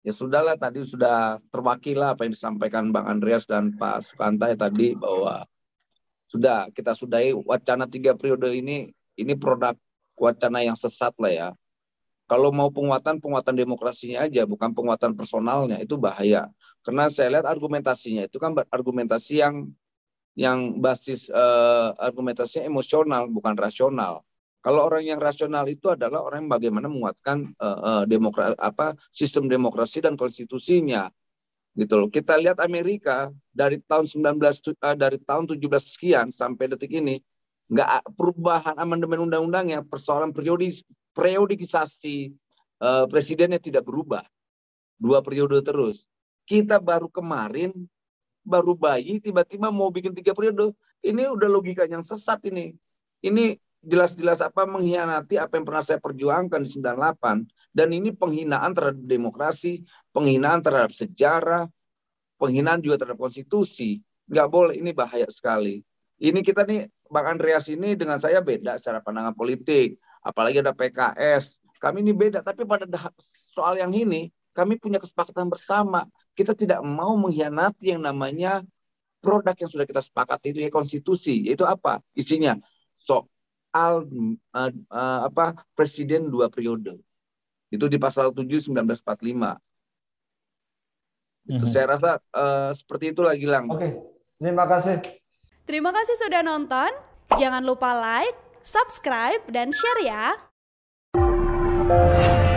Ya sudahlah, tadi sudah terwakil lah apa yang disampaikan Bang Andreas dan Pak Sukantai tadi, bahwa sudah kita sudahi wacana 3 periode ini produk wacana yang sesat lah ya. Kalau mau penguatan demokrasinya aja, bukan penguatan personalnya, itu bahaya. Karena saya lihat argumentasinya itu kan argumentasi yang basis argumentasinya emosional, bukan rasional. Kalau orang yang rasional itu adalah orang yang bagaimana menguatkan sistem demokrasi dan konstitusinya, gitu loh. Kita lihat Amerika dari tahun 17 sekian sampai detik ini, nggak perubahan amandemen undang-undangnya, persoalan periodisasi presidennya tidak berubah, 2 periode terus. Kita baru kemarin baru bayi tiba-tiba mau bikin 3 periode, ini udah logika yang sesat ini. Jelas-jelas mengkhianati apa yang pernah saya perjuangkan di 98, dan ini penghinaan terhadap demokrasi, penghinaan terhadap sejarah, penghinaan juga terhadap konstitusi. Nggak boleh, ini bahaya sekali. Ini kita nih, Bang Andreas ini dengan saya beda secara pandangan politik, apalagi ada PKS. Kami ini beda, tapi pada soal yang ini kami punya kesepakatan bersama. Kita tidak mau mengkhianati yang namanya produk yang sudah kita sepakati, itu ya konstitusi. Yaitu apa? Isinya presiden 2 periode itu di pasal 7 1945 itu saya rasa seperti itulah Gilang. Oke, terima kasih sudah nonton, jangan lupa like, subscribe dan share ya.